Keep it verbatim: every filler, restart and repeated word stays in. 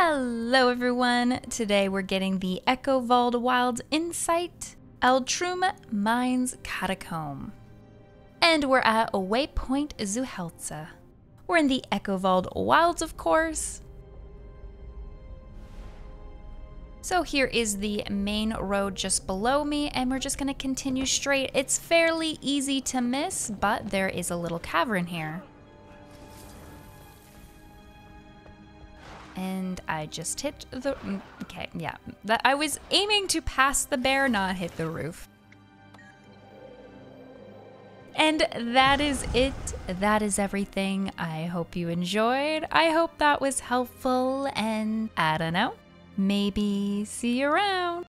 Hello everyone! Today we're getting the Echovald Wilds Insight, Altrumm Mines Catacomb. And we're at Waypoint Zuhelza. We're in the Echovald Wilds, of course. So here is the main road just below me, and we're just going to continue straight. It's fairly easy to miss, but there is a little cavern here. And I just hit the, okay, yeah. I was aiming to pass the bear, not hit the roof. And that is it. That is everything. I hope you enjoyed. I hope that was helpful, and I don't know, maybe see you around.